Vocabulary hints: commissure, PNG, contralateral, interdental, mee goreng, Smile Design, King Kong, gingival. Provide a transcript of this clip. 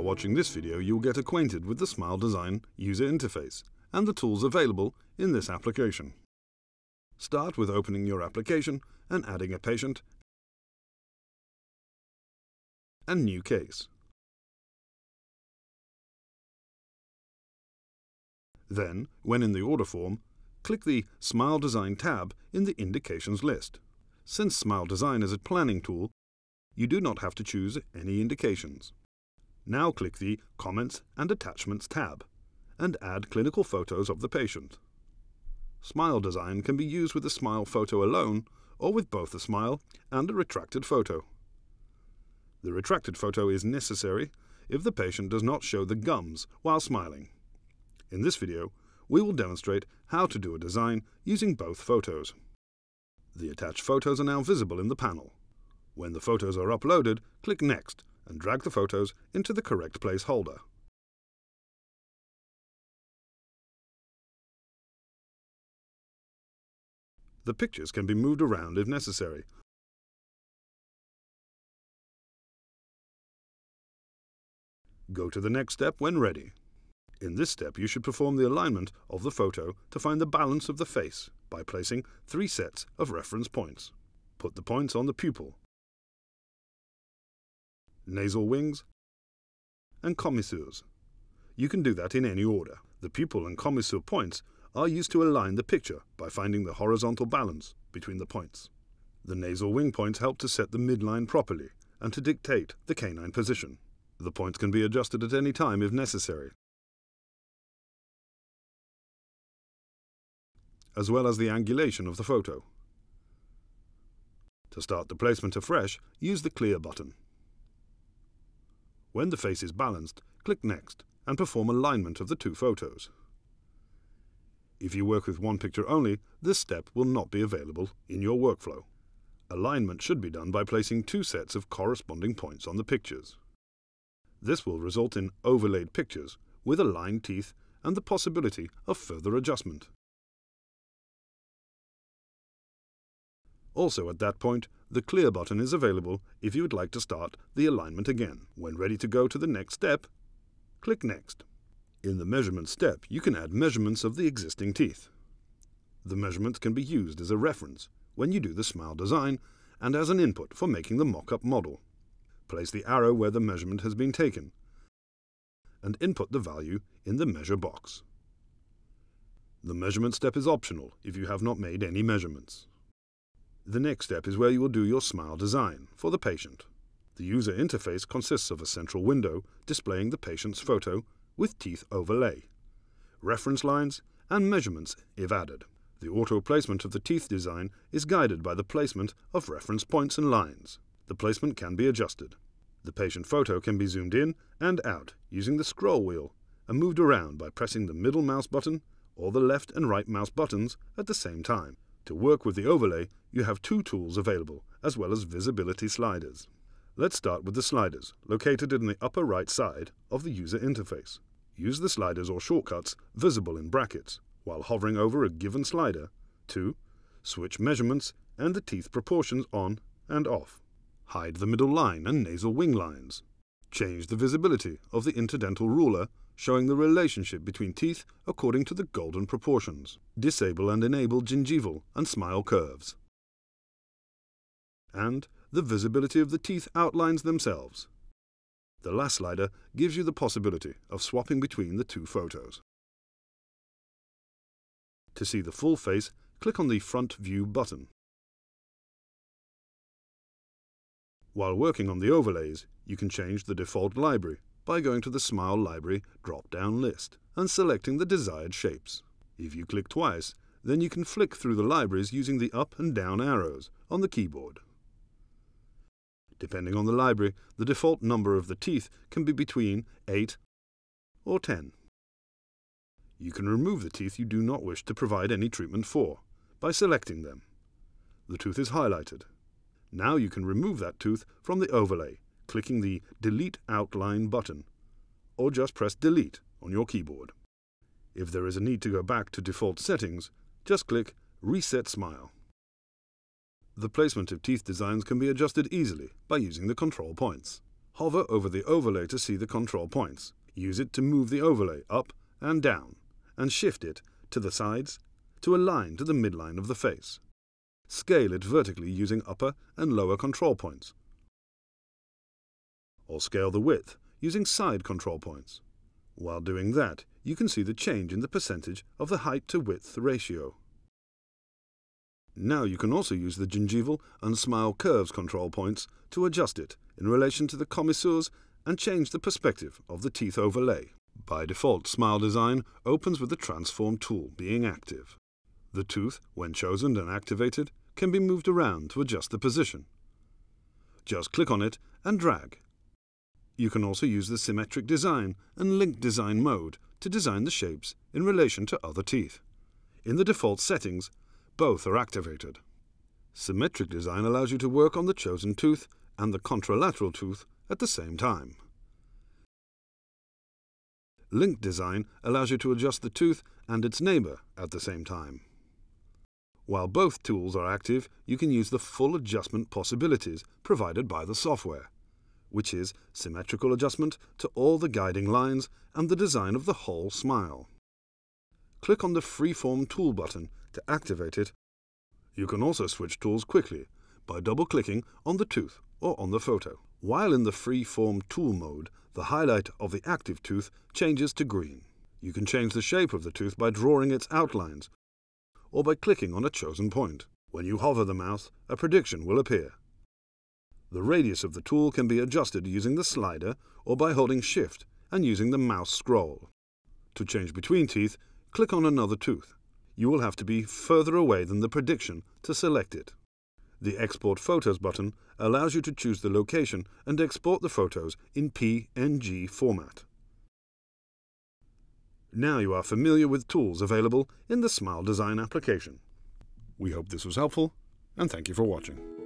are watching this video, you'll get acquainted with the Smile Design user interface and the tools available in this application. Start with opening your application and adding a patient and new case. Then, when in the order form, click the Smile Design tab in the indications list. Since Smile Design is a planning tool, you do not have to choose any indications. Now click the Comments and Attachments tab and add clinical photos of the patient. Smile Design can be used with a smile photo alone or with both a smile and a retracted photo. The retracted photo is necessary if the patient does not show the gums while smiling. In this video, we will demonstrate how to do a design using both photos. The attached photos are now visible in the panel. When the photos are uploaded, click Next and drag the photos into the correct placeholder. The pictures can be moved around if necessary, go to the next step when ready. In this step, you should perform the alignment of the photo to find the balance of the face by placing 3 sets of reference points. Put the points on the pupil, nasal wings, and commissures. You can do that in any order. The pupil and commissure points are used to align the picture by finding the horizontal balance between the points. The nasal wing points help to set the midline properly and to dictate the canine position. The points can be adjusted at any time if necessary, as well as the angulation of the photo. To start the placement afresh, use the Clear button. When the face is balanced, click Next and perform alignment of the 2 photos. If you work with one picture only, this step will not be available in your workflow. Alignment should be done by placing 2 sets of corresponding points on the pictures. This will result in overlaid pictures with aligned teeth and the possibility of further adjustment. Also at that point, the Clear button is available if you would like to start the alignment again. When ready to go to the next step, click Next. In the measurement step, you can add measurements of the existing teeth. The measurements can be used as a reference when you do the Smile Design and as an input for making the mock-up model. Place the arrow where the measurement has been taken and input the value in the measure box. The measurement step is optional if you have not made any measurements. The next step is where you will do your Smile Design for the patient. The user interface consists of a central window displaying the patient's photo with teeth overlay, reference lines, and measurements if added. The auto-placement of the teeth design is guided by the placement of reference points and lines. The placement can be adjusted. The patient photo can be zoomed in and out using the scroll wheel and moved around by pressing the middle mouse button or the left and right mouse buttons at the same time. To work with the overlay, you have 2 tools available, as well as visibility sliders. Let's start with the sliders, located in the upper right side of the user interface. Use the sliders or shortcuts visible in brackets while hovering over a given slider to switch measurements and the teeth proportions on and off. Hide the middle line and nasal wing lines. Change the visibility of the interdental ruler, showing the relationship between teeth according to the golden proportions. Disable and enable gingival and smile curves. And the visibility of the teeth outlines themselves. The last slider gives you the possibility of swapping between the 2 photos. To see the full face, click on the Front View button. While working on the overlays, you can change the default library by going to the Smile Library drop-down list and selecting the desired shapes. If you click twice, then you can flick through the libraries using the up and down arrows on the keyboard. Depending on the library, the default number of the teeth can be between 8 or 10. You can remove the teeth you do not wish to provide any treatment for by selecting them. The tooth is highlighted. Now you can remove that tooth from the overlay, clicking the Delete Outline button, or just press Delete on your keyboard. If there is a need to go back to default settings, just click Reset Smile. The placement of teeth designs can be adjusted easily by using the control points. Hover over the overlay to see the control points. Use it to move the overlay up and down, and shift it to the sides to align to the midline of the face. Scale it vertically using upper and lower control points, or scale the width using side control points. While doing that, you can see the change in the percentage of the height to width ratio. Now you can also use the gingival and smile curves control points to adjust it in relation to the commissures and change the perspective of the teeth overlay. By default, Smile Design opens with the transform tool being active. The tooth, when chosen and activated, can be moved around to adjust the position. Just click on it and drag. You can also use the symmetric design and link design mode to design the shapes in relation to other teeth. In the default settings, both are activated. Symmetric design allows you to work on the chosen tooth and the contralateral tooth at the same time. Link design allows you to adjust the tooth and its neighbor at the same time. While both tools are active, you can use the full adjustment possibilities provided by the software, which is symmetrical adjustment to all the guiding lines and the design of the whole smile. Click on the Freeform Tool button to activate it. You can also switch tools quickly by double-clicking on the tooth or on the photo. While in the Freeform Tool mode, the highlight of the active tooth changes to green. You can change the shape of the tooth by drawing its outlines or by clicking on a chosen point. When you hover the mouth, a prediction will appear. The radius of the tool can be adjusted using the slider or by holding Shift and using the mouse scroll. To change between teeth, click on another tooth. You will have to be further away than the prediction to select it. The Export Photos button allows you to choose the location and export the photos in PNG format. Now you are familiar with tools available in the Smile Design application. We hope this was helpful, and thank you for watching.